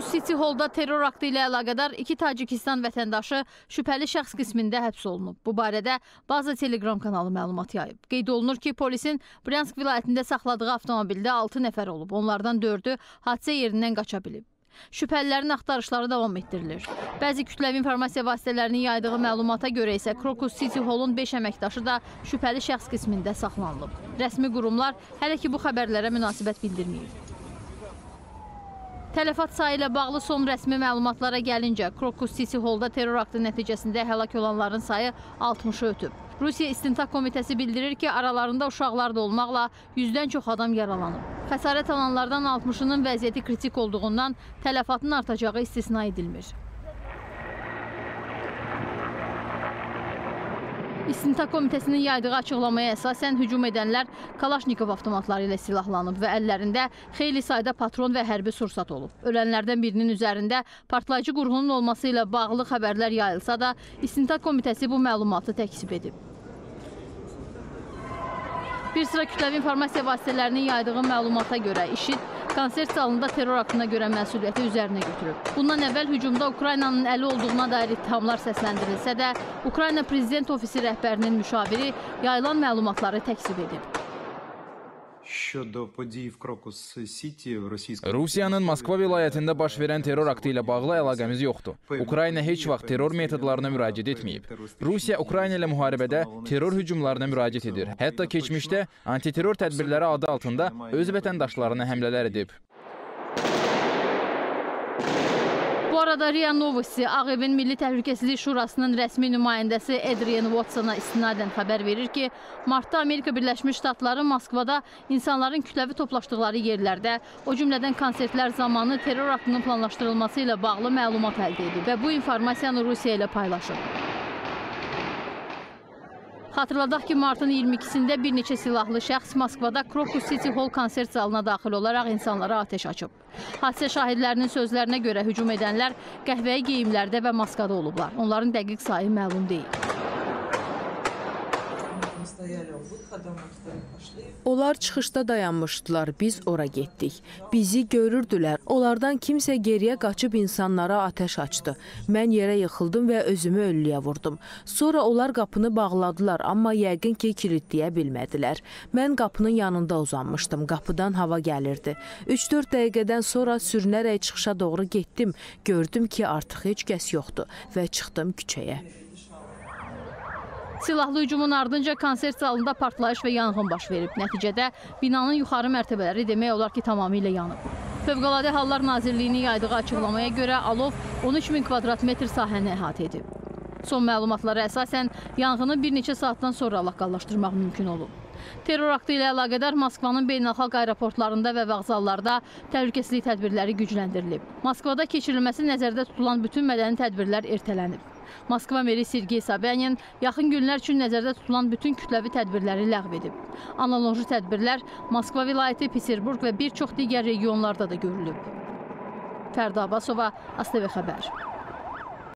Krokus City Hall'da terror aktı ilə əlaqədar 2 Tacikistan vətəndaşı şübhəli şəxs qismində həbs olunub. Bu barədə bazı Telegram kanalı məlumat yayıb. Qeyd olunur ki, polisin Bryansk vilayətində saxladığı avtomobildə 6 nəfər olub. Onlardan 4-ü hadisə yerindən qaça bilib. Şübhəlilərin axtarışları davam etdirilir. Bəzi kütləvi informasiya vasitələrinin yaydığı məlumata görə isə Krokus City Hall'un 5 əməkdaşı da şübhəli şəxs qismində saxlanılıb. Rəsmi qurumlar hələ ki bu xəbərlərə münasibət bildirməyib. Tələfat sayı ilə bağlı son rəsmi məlumatlara gəlincə, Krokus City Hall'da terror aktı nəticəsində həlak olanların sayı 60'ı ötüb. Rusiya İstintaq Komitəsi bildirir ki, aralarında uşaqlar da olmaqla 100'dən çox adam yaralanıb. Xəsarət alanlardan 60'ının vəziyyəti kritik olduğundan tələfatın artacağı istisna edilmir. İstintaq Komitəsinin yaydığı açıqlamaya əsasən hücum edənlər Kalaşnikov avtomatları ilə silahlanıb və əllərində xeyli sayda patron və hərbi sursat olub. Ölənlərdən birinin üzərində partlayıcı qurğunun olması ilə bağlı xəbərlər yayılsa da, İstintaq Komitəsi bu məlumatı təkzib edib. Bir sıra kütləvi informasiya vasitələrinin yaydığı məlumata görə IŞİD konsert salonunda terror aktına görə məsuliyyəti üzərinə götürüb. Bundan əvvəl hücumda Ukraynanın əli olduğuna dair ittihamlar səsləndirilsə də, Ukrayna Prezident Ofisi rəhbərinin müşaviri yayılan məlumatları təkzib edib. Rusiyanın Moskva vilayətində baş verən terror aktı ilə bağlı əlaqəmiz yoxdur. Ukrayna heç vaxt terror metodlarına müraciət etməyib. Rusiya Ukrayna ilə müharibədə terror hücumlarına müraciət edir. Hətta keçmişdə antiterror tədbirləri adı altında öz vətəndaşlarına həmlələr edib. Bu arada RIA Novosti Ağ Evin Milli Təhlükəsizlik Şurasının rəsmi nümayəndəsi Adrian Watsona istinadən xəbər verir ki, martda Amerika Birləşmiş Ştatları Moskvada insanların kütləvi toplaşdıqları yerlərdə, o cümlədən konsertlər zamanı terror aktının planlaşdırılması ilə bağlı məlumat əldə edib və bu informasiyanı Rusiya ilə paylaşıb. Hatırladaq ki, martın 22-sində bir neçə silahlı şəxs Moskvada Krokus City Hall konsert zalına daxil olaraq insanlara ateş açıb. Hadisə şahidlərinin sözlərinə görə hücum edənlər qəhvəyi geyimlərdə və maskada olublar. Onların dəqiq sayı məlum deyil. Onlar çıxışda dayanmışdılar, biz ora getdik. Bizi görürdülər, onlardan kimsə geriyə qaçıb insanlara ateş açdı. Mən yerə yıxıldım və özümü ölüyə vurdum. Sonra onlar qapını bağladılar, amma yəqin ki, kilitləyə bilmədilər. Mən qapının yanında uzanmışdım, qapıdan hava gəlirdi. 3-4 dəqiqədən sonra sürünərək çıxışa doğru getdim, gördüm ki, artıq heç kəs yoxdur və çıxdım küçəyə. Silahlı hücumun ardınca konsert zalında partlayış və yanğın baş verib. Nəticədə binanın yuxarı mərtəbələri demək olar ki, tamamilə yanıb. Fövqəladə Hallar Nazirliyinin yaydığı açıqlamaya görə alov 13.000 kvadrat metr sahəni əhatə edib. Son məlumatlara əsasən yanğını bir neçə saatdan sonra lokallaşdırmaq mümkün olub. Terror aktı ilə əlaqədar Moskvanın beynəlxalq aeroportlarında və vağzallarda təhlükəsizlik tədbirləri gücləndirilib. Moskvada keçirilməsi nəzərdə tutulan bütün mədəni tədbirlər ertələnib. Moskva meri Sergey Sobyanin yaxın günlər üçün nəzərdə tutulan bütün kütləvi tədbirləri ləğv edib. Analoji tədbirlər Moskva vilayəti, Peterburq və bir çox digər regionlarda da görülüb. Fərda Abbasova, AzTV Xəbər.